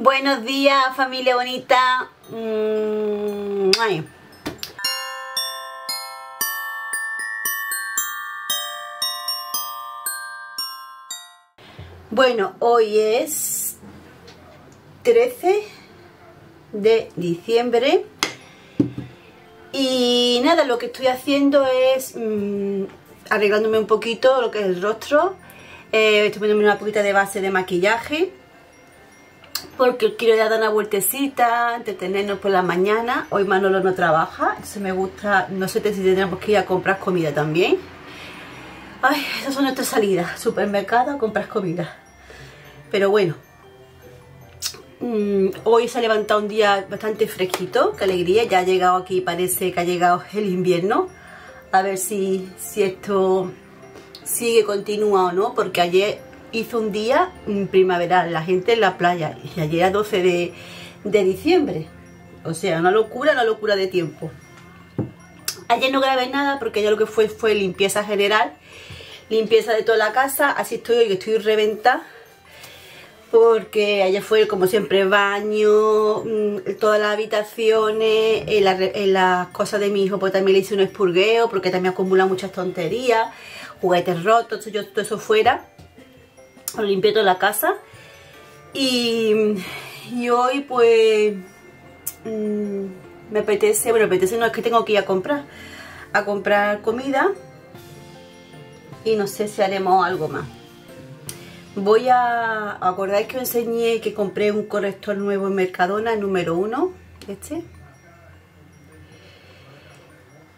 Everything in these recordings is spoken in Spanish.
Buenos días, familia bonita. Bueno, hoy es 13 de diciembre. Y nada, lo que estoy haciendo es arreglándome un poquito lo que es el rostro. Estoy poniéndome una poquita de base de maquillaje, porque quiero ya dar una vueltecita, entretenernos por la mañana. Hoy Manolo no trabaja, entonces me gusta, no sé si tenemos que ir a comprar comida también. Ay, esas son nuestras salidas, supermercado, a comprar comida. Pero bueno, hoy se ha levantado un día bastante fresquito, qué alegría, ya ha llegado aquí, parece que ha llegado el invierno. A ver si esto sigue, continúa o no, porque ayer hizo un día primaveral, la gente en la playa, y ayer era 12 de diciembre. O sea, una locura de tiempo. Ayer no grabé nada porque ya lo que fue limpieza general, limpieza de toda la casa. Así estoy hoy, que estoy reventada, porque ayer fue, como siempre, baño, todas las habitaciones, en las cosas de mi hijo, pues también le hice un expurgueo, porque también acumula muchas tonterías, juguetes rotos, yo todo eso fuera. Limpié toda la casa y hoy pues me apetece, bueno, no es que tengo que ir a comprar comida, y no sé si haremos algo más. Voy a acordar que os enseñé que compré un corrector nuevo en Mercadona, el número 1,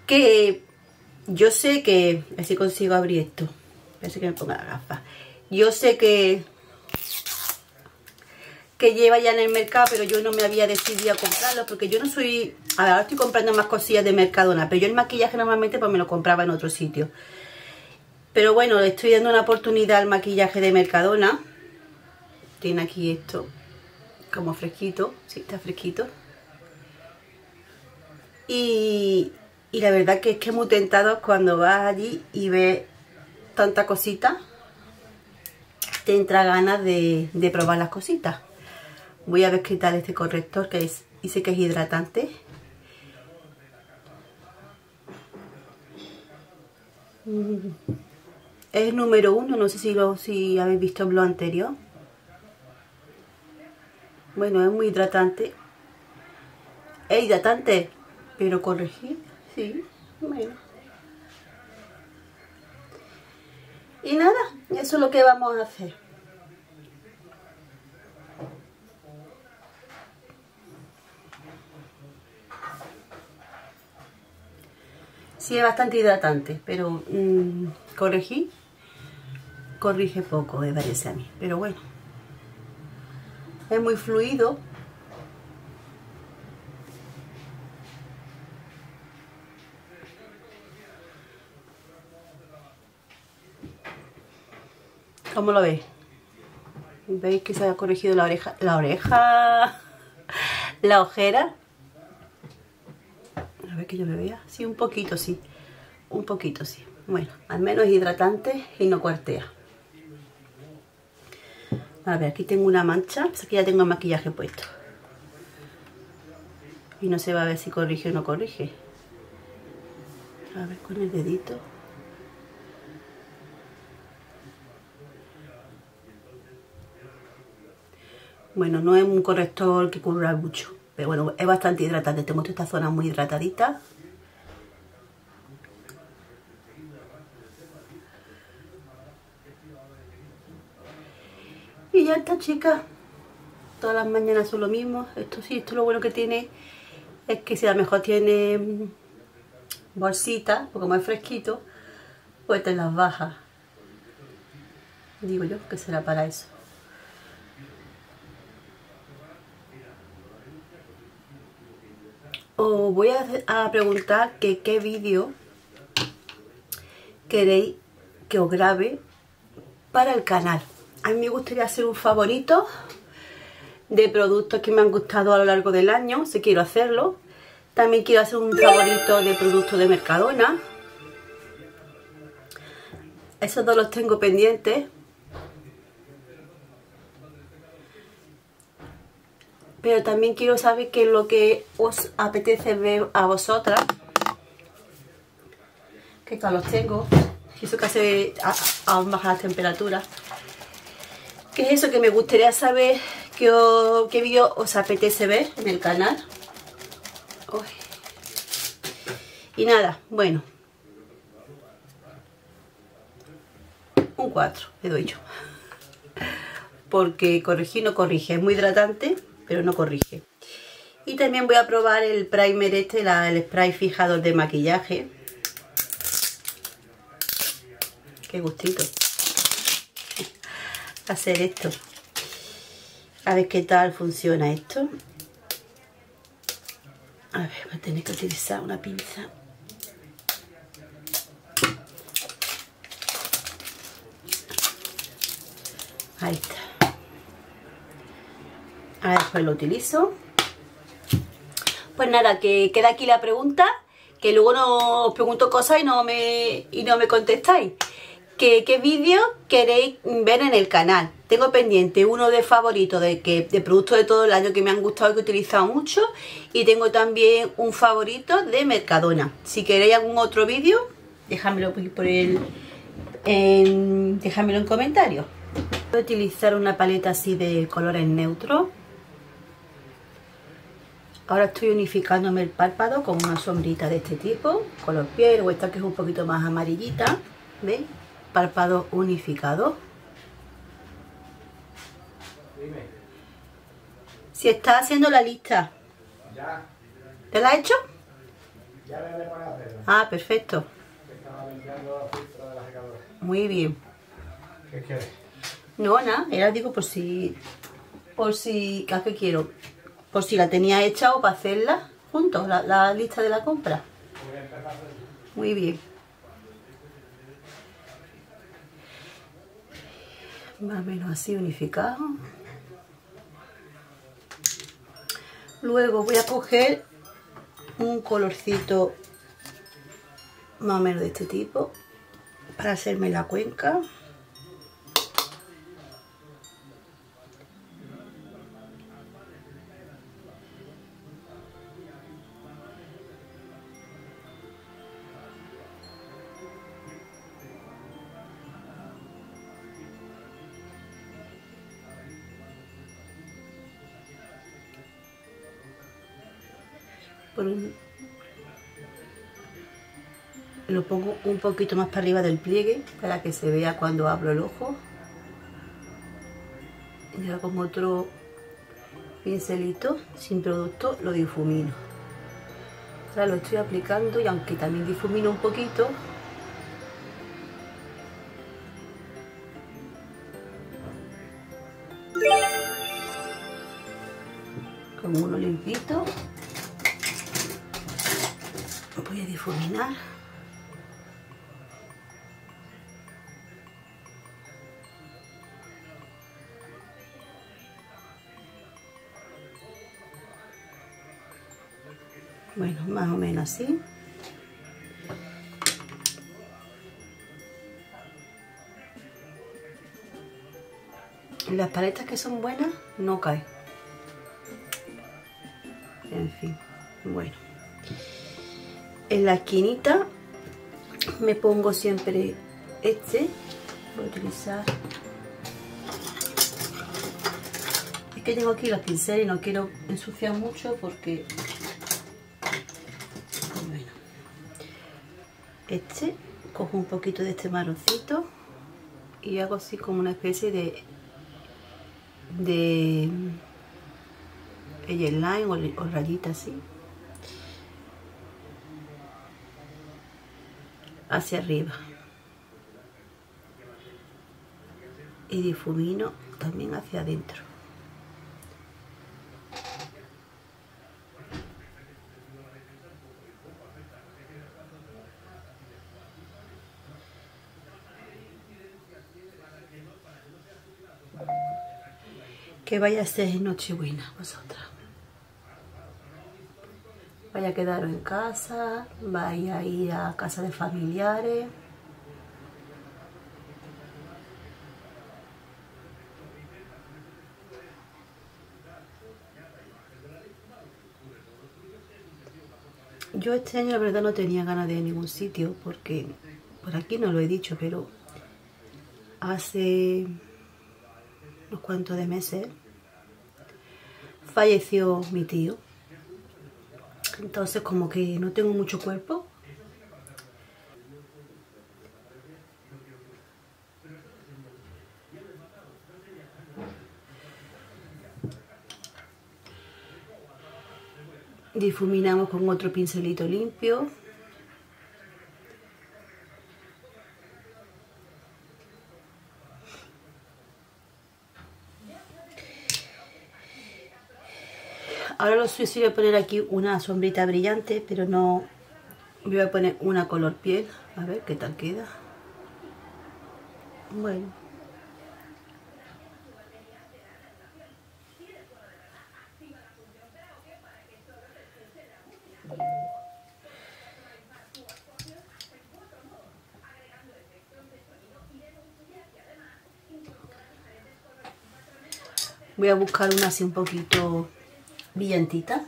que yo sé que, a ver si consigo abrir esto, parece que me ponga la gafa. Yo sé que lleva ya en el mercado, pero yo no me había decidido a comprarlo, porque yo no soy... A ver, ahora estoy comprando más cosillas de Mercadona, pero yo el maquillaje normalmente pues me lo compraba en otro sitio. Pero bueno, le estoy dando una oportunidad al maquillaje de Mercadona. Tiene aquí esto, como fresquito, sí, está fresquito. Y la verdad que es muy tentado cuando vas allí y ves tanta cosita. Te entra ganas de probar las cositas. Voy a ver qué tal este corrector, que dice que es hidratante. Es el número 1, no sé si habéis visto en lo anterior. Bueno, es muy hidratante. Es hidratante, pero corregir, sí, bueno. Y nada, eso es lo que vamos a hacer. Sí, es bastante hidratante, pero corrige poco, me parece a mí. Pero bueno, es muy fluido. ¿Cómo lo veis? ¿Veis que se ha corregido la oreja? La ojera. A ver que yo me vea. Sí, un poquito, sí. Un poquito, sí. Bueno, al menos es hidratante y no cuartea. A ver, aquí tengo una mancha. Pues aquí ya tengo el maquillaje puesto. Y no se va a ver si corrige o no corrige. A ver, con el dedito. Bueno, no es un corrector que cubra mucho, pero bueno, es bastante hidratante. Te muestro esta zona muy hidratadita. Y ya está, chicas. Todas las mañanas son lo mismo. Esto sí, esto lo bueno que tiene es que si a lo mejor tiene bolsitas, porque como es fresquito, pues te las bajas. Digo yo que será para eso. Os voy a preguntar que qué vídeo queréis que os grabe para el canal. A mí me gustaría hacer un favorito de productos que me han gustado a lo largo del año, si quiero hacerlo. También quiero hacer un favorito de productos de Mercadona. Esos dos los tengo pendientes. Pero también quiero saber qué es lo que os apetece ver a vosotras. Que calor tengo. Eso que hace aún bajar las temperaturas. ¿Qué es eso? Que me gustaría saber qué vídeo os apetece ver en el canal. Uy. Y nada, bueno. Un 4 le doy yo. Porque corregir no corrige. Es muy hidratante, pero no corrige. Y también voy a probar el primer el spray fijador de maquillaje. Qué gustito hacer esto. A ver qué tal funciona esto. A ver, voy a tener que utilizar una pinza. Ahí está. A ver, después lo utilizo. Pues nada, que queda aquí la pregunta. Que luego no os pregunto cosas y no me contestáis. ¿Qué vídeo queréis ver en el canal? Tengo pendiente uno de favoritos de productos de todo el año que me han gustado y que he utilizado mucho. Y tengo también un favorito de Mercadona. Si queréis algún otro vídeo, déjamelo en comentarios. Voy a utilizar una paleta así de colores neutros. Ahora estoy unificándome el párpado con una sombrita de este tipo, color piel, o esta que es un poquito más amarillita. ¿Veis? Párpado unificado. Si está haciendo la lista. ¿Te la has hecho? Ah, perfecto. Muy bien. ¿Qué quieres? No, nada, era digo por si ¿qué quiero? Por si la tenía hecha o para hacerla juntos, la lista de la compra. Muy bien. Más o menos así unificado. Luego voy a coger un colorcito más o menos de este tipo para hacerme la cuenca. Lo pongo un poquito más para arriba del pliegue para que se vea cuando abro el ojo. Y ahora con otro pincelito sin producto lo difumino. Ahora lo estoy aplicando y aunque también difumino un poquito, con uno limpito voy a difuminar. Bueno, más o menos así. Las paletas que son buenas no caen. En fin, bueno. En la esquinita me pongo siempre este. Voy a utilizar. Es que tengo aquí los pinceles y no quiero ensuciar mucho porque. Bueno. Este. Cojo un poquito de este marroncito y hago así como una especie de line o rayita así. Hacia arriba y difumino también hacia adentro. Que vaya a ser Nochebuena vosotras. Vaya a quedaros en casa, vaya a ir a casa de familiares. Yo este año la verdad no tenía ganas de ir a ningún sitio porque, por aquí no lo he dicho, pero hace unos cuantos de meses falleció mi tío. Entonces como que no tengo mucho cuerpo. Difuminamos con otro pincelito limpio. Ahora lo suyo es poner aquí una sombrita brillante, pero no, voy a poner una color piel, a ver qué tal queda. Bueno. Voy a buscar una así un poquito brillantita,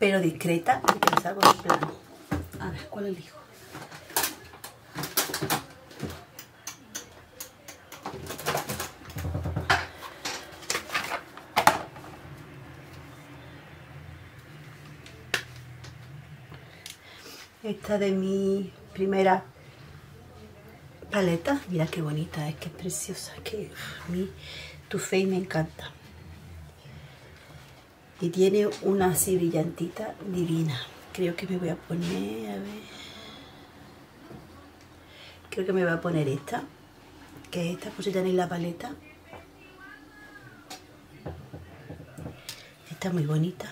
pero discreta, y pensar con el plano. A ver, ¿cuál elijo? Esta de mi primera paleta. Mira qué bonita, es que es preciosa. Que a mí Too Faced me encanta. Y tiene una así brillantita divina. Creo que me voy a poner, a ver. Creo que me voy a poner esta. Que es esta, por si tenéis la paleta. Está muy bonita.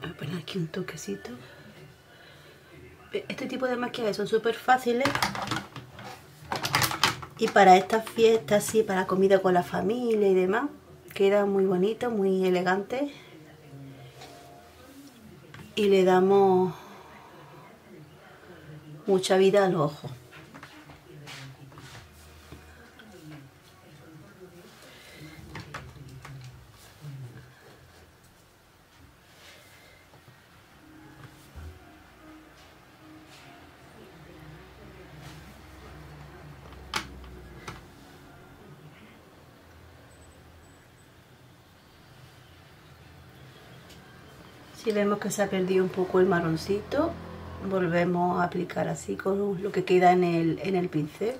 Voy a poner aquí un toquecito. Este tipo de maquillajes son súper fáciles. Y para estas fiestas, sí, para comida con la familia y demás. Queda muy bonito, muy elegante. Y le damos mucha vida al ojo. Si vemos que se ha perdido un poco el marroncito, volvemos a aplicar así con lo que queda en el pincel.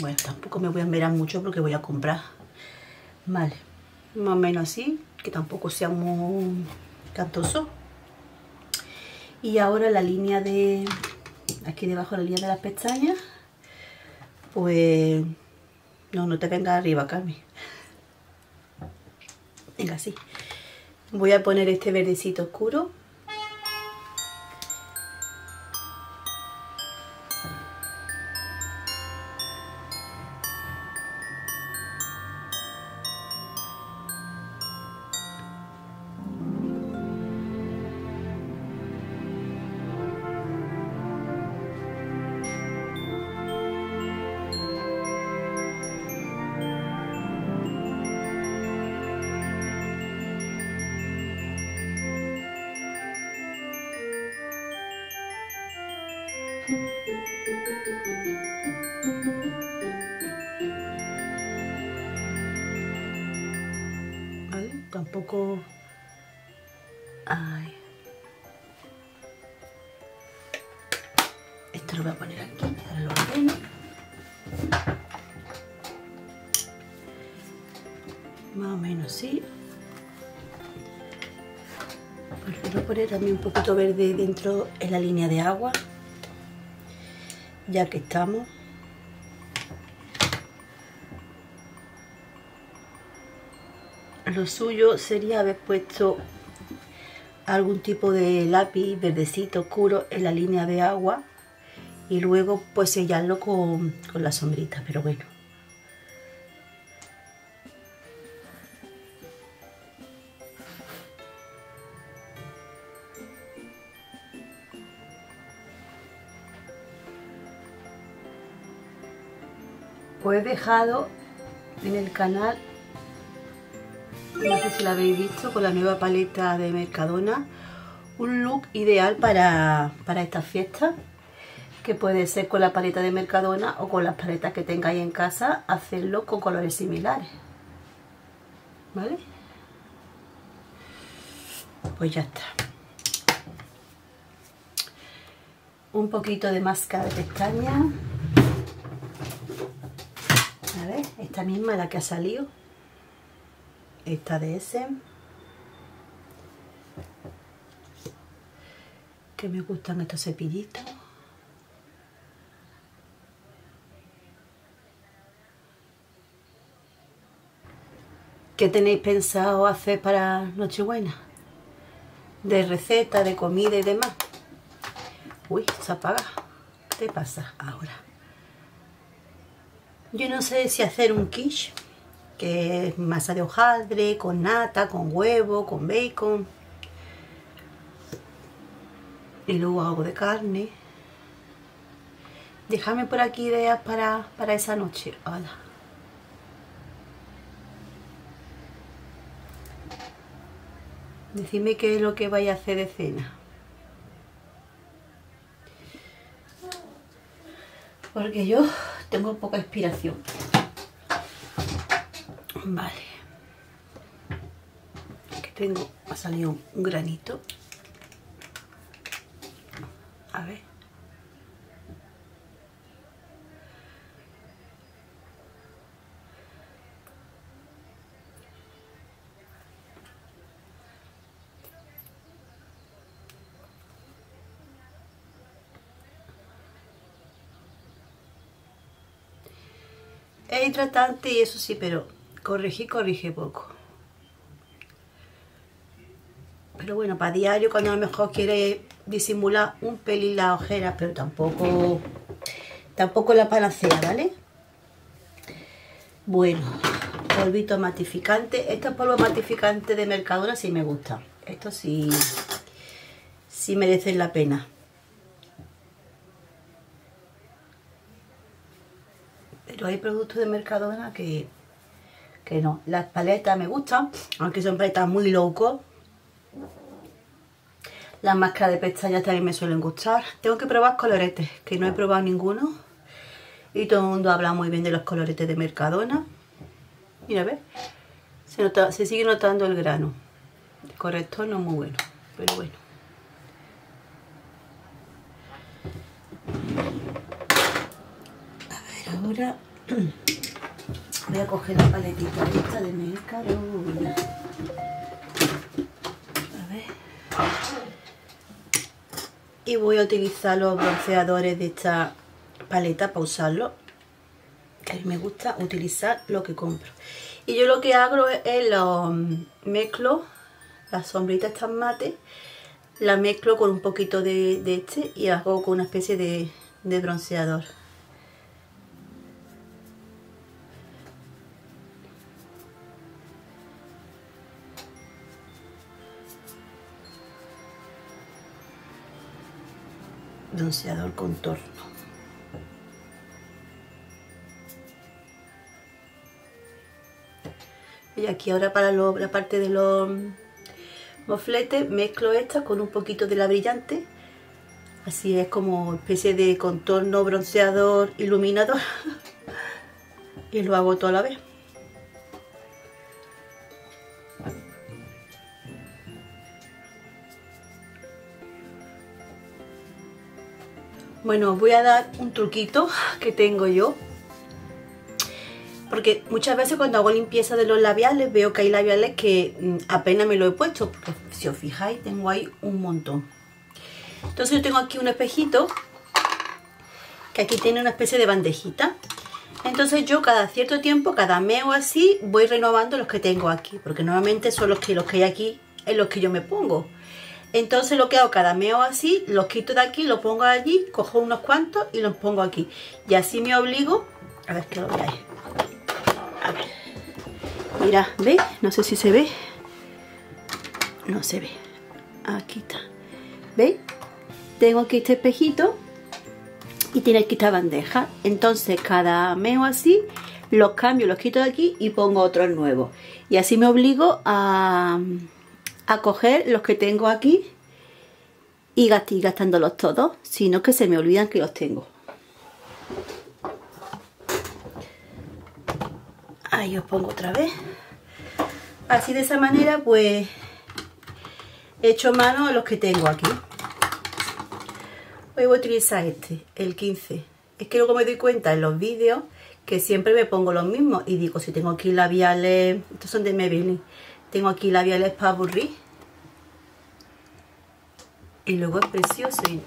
Bueno, tampoco me voy a enverar mucho porque voy a comprar. Vale, más o menos así, que tampoco sea muy cantoso. Y ahora la línea de... aquí debajo la línea de las pestañas. Pues... no te vengas arriba, Cami. Venga, así. Voy a poner este verdecito oscuro. Vale, tampoco... Ay. Esto lo voy a poner aquí, ahora lo ordeno. Más o menos, sí. Voy a poner también un poquito verde dentro en la línea de agua. Ya que estamos. Lo suyo sería haber puesto algún tipo de lápiz verdecito oscuro en la línea de agua y luego pues sellarlo con la sombrita, pero bueno. Pues he dejado en el canal No sé si la habéis visto, con la nueva paleta de Mercadona. Un look ideal para estas fiestas, que puede ser con la paleta de Mercadona o con las paletas que tengáis en casa, hacerlo con colores similares, ¿vale? Pues ya está. Un poquito de máscara de pestañas. A ver, esta misma la que ha salido, esta de ese, que me gustan estos cepillitos. ¿Qué tenéis pensado hacer para Nochebuena? De receta, de comida y demás. Uy, se apaga. ¿Qué te pasa ahora? Yo no sé si hacer un quiche, que es masa de hojaldre, con nata, con huevo, con bacon. Y luego hago de carne. Dejadme por aquí ideas para esa noche. Hola. Decidme qué es lo que vais a hacer de cena. Porque yo tengo poca inspiración. Vale. Aquí tengo, ha salido un granito. A ver. Es hidratante y eso sí, pero corrige poco. Pero bueno, para diario, cuando a lo mejor quiere disimular un pelín las ojeras, pero tampoco la panacea, ¿vale? Bueno, polvito matificante. Estos polvos matificantes de Mercadona sí me gustan. Estos sí merecen la pena. Pero hay productos de Mercadona que no. Las paletas me gustan, aunque son paletas muy low cost. Las máscaras de pestañas también me suelen gustar. Tengo que probar coloretes, que no he probado ninguno. Y todo el mundo habla muy bien de los coloretes de Mercadona. Mira, a ver. Se sigue notando el grano. El corrector no es muy bueno, pero bueno. A ver, ahora voy a coger la paletita esta de Mercadona. Y voy a utilizar los bronceadores de esta paleta para usarlo. Que a mí me gusta utilizar lo que compro. Y yo lo que hago es lo mezclo, las sombritas estas mate, la mezclo con un poquito de este y hago con una especie de bronceador. Bronceador contorno. Y aquí ahora para la parte de los mofletes mezclo esta con un poquito de la brillante. Así es como especie de contorno, bronceador, iluminador. Y lo hago toda la vez. Bueno, os voy a dar un truquito que tengo yo, porque muchas veces cuando hago limpieza de los labiales veo que hay labiales que apenas me lo he puesto, porque si os fijáis tengo ahí un montón. Entonces yo tengo aquí un espejito, que aquí tiene una especie de bandejita. Entonces yo cada cierto tiempo, cada mes o así, voy renovando los que tengo aquí, porque normalmente son los que hay aquí en los que yo me pongo. Entonces lo que hago cada mes o así, los quito de aquí, los pongo allí, cojo unos cuantos y los pongo aquí. Y así me obligo, a ver que lo veáis. A ver, mirad, ¿veis? No sé si se ve. No se ve. Aquí está. ¿Veis? Tengo aquí este espejito y tiene aquí esta bandeja. Entonces cada mes o así los cambio, los quito de aquí y pongo otros nuevos. Y así me obligo a coger los que tengo aquí y gastándolos todos, sino que se me olvidan que los tengo. Ahí os pongo otra vez. Así de esa manera pues echo mano a los que tengo aquí. Hoy voy a utilizar este, el 15. Es que luego me doy cuenta en los vídeos que siempre me pongo los mismos y digo, si tengo aquí labiales, estos son de Maybelline, tengo aquí labiales para aburrir y luego es precioso. Y...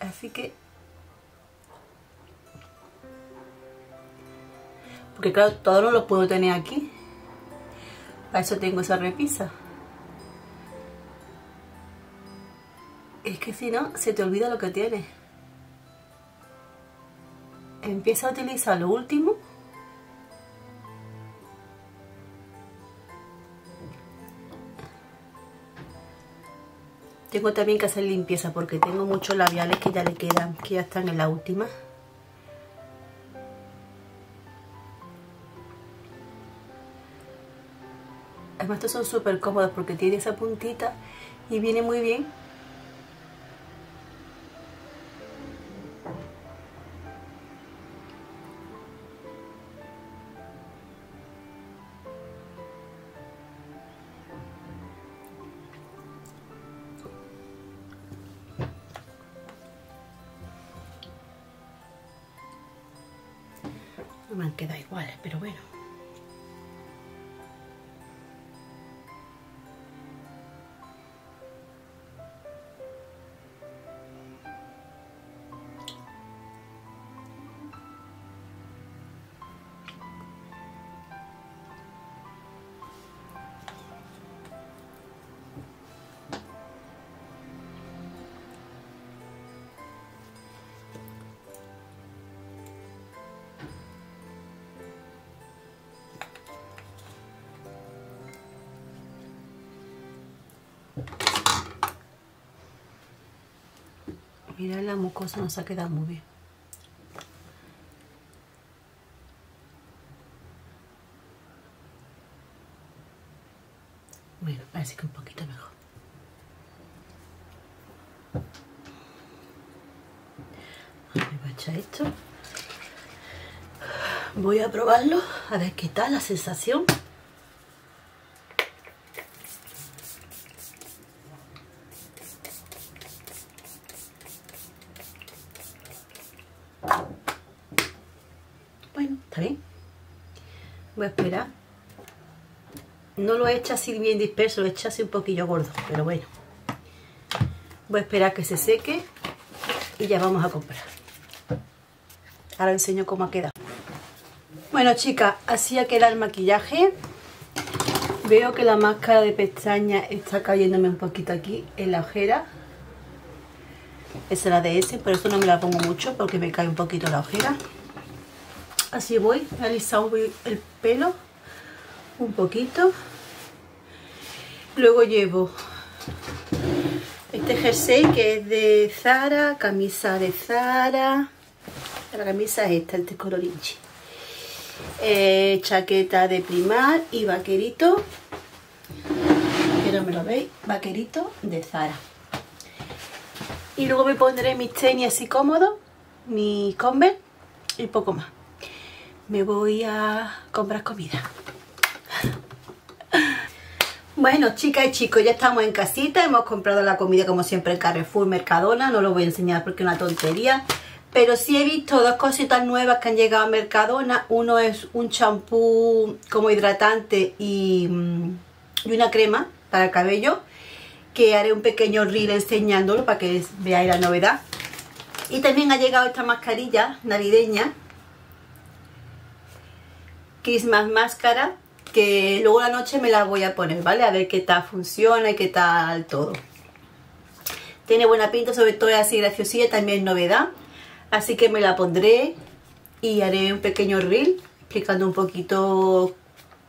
así que, porque claro, todos no los puedo tener aquí, para eso tengo esa repisa. Es que si no, se te olvida lo que tienes. Empieza a utilizar lo último . Tengo también que hacer limpieza porque tengo muchos labiales que ya le quedan, que ya están en la última. Además estos son súper cómodos porque tiene esa puntita y viene muy bien. Me han quedado iguales, pero bueno. Mirad, la mucosa nos ha quedado muy bien. Bueno, parece que un poquito mejor. Ahora me voy a echar esto. Voy a probarlo, a ver qué tal la sensación. Voy a esperar. No lo he hecho así bien disperso, lo he hecho así un poquillo gordo, pero bueno. Voy a esperar que se seque y ya vamos a comprar. Ahora enseño cómo ha quedado. Bueno, chicas, así ha quedado el maquillaje. Veo que la máscara de pestaña está cayéndome un poquito aquí en la ojera. Esa es la de ese, por eso no me la pongo mucho porque me cae un poquito la ojera. Así voy, he alisado el pelo un poquito. Luego llevo este jersey que es de Zara, camisa de Zara. La camisa es esta, este colorinchi. Chaqueta de Primark y vaquerito. Que no me lo veis, vaquerito de Zara. Y luego me pondré mis tenis así cómodos, mis Converse y poco más. Me voy a comprar comida. Bueno, chicas y chicos, ya estamos en casita. Hemos comprado la comida como siempre en Carrefour, Mercadona. No lo voy a enseñar porque es una tontería. Pero sí he visto dos cositas nuevas que han llegado a Mercadona. Uno es un champú como hidratante y una crema para el cabello. Que haré un pequeño reel enseñándolo para que veáis la novedad. Y también ha llegado esta mascarilla navideña. Christmas máscara, que luego la noche me la voy a poner, ¿vale? A ver qué tal funciona y qué tal todo. Tiene buena pinta, sobre todo es así graciosilla, también es novedad. Así que me la pondré y haré un pequeño reel explicando un poquito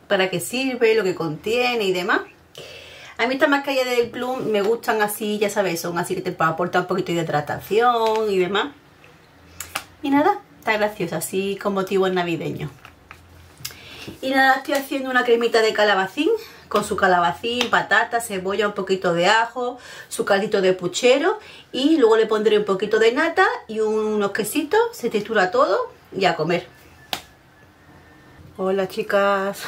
para qué sirve, lo que contiene y demás. A mí estas mascarillas del Plum me gustan así, ya sabéis, son así que te aportan un poquito de hidratación y demás. Y nada, está graciosa, así con motivos navideños. Y nada, estoy haciendo una cremita de calabacín, con su calabacín, patata, cebolla, un poquito de ajo, su caldito de puchero, y luego le pondré un poquito de nata y unos quesitos, se textura todo y a comer. Hola chicas,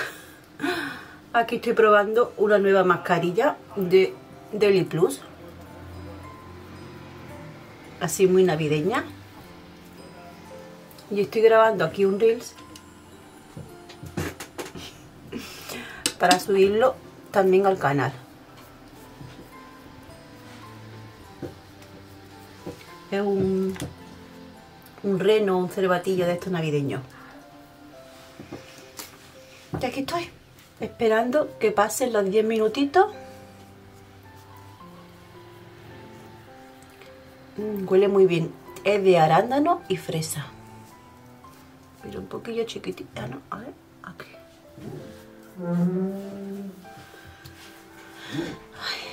aquí estoy probando una nueva mascarilla de Deliplus, así muy navideña, y estoy grabando aquí un reels para subirlo también al canal. Es un reno, un cervatillo de estos navideños. Y aquí estoy, esperando que pasen los 10 minutitos. Huele muy bien. Es de arándano y fresa. Pero un poquillo chiquitita, ¿no? A ver, aquí. Ay,